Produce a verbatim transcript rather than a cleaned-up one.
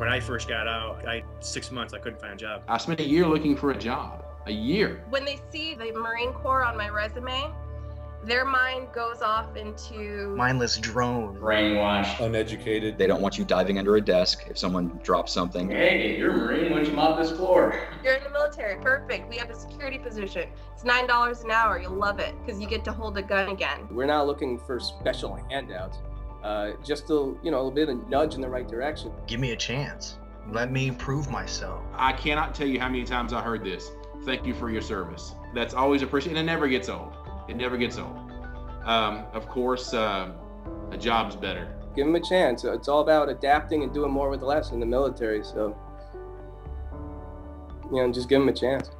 When I first got out, I six months, I couldn't find a job. I spent a year looking for a job, a year. When they see the Marine Corps on my resume, their mind goes off into mindless drone, brainwashed, uneducated. They don't want you diving under a desk if someone drops something. Hey, you're a Marine, why don't you mop this floor? You're in the military, perfect. We have a security position. It's nine dollars an hour. You'll love it because you get to hold a gun again. We're not looking for special handouts, uh, just a you know a bit of nudge in the right direction. Give me a chance. Let me prove myself. I cannot tell you how many times I heard this. Thank you for your service. That's always appreciated, and it never gets old. It never gets old. Um, of course, uh, a job's better. Give them a chance. It's all about adapting and doing more with less in the military. So, you know, just give them a chance.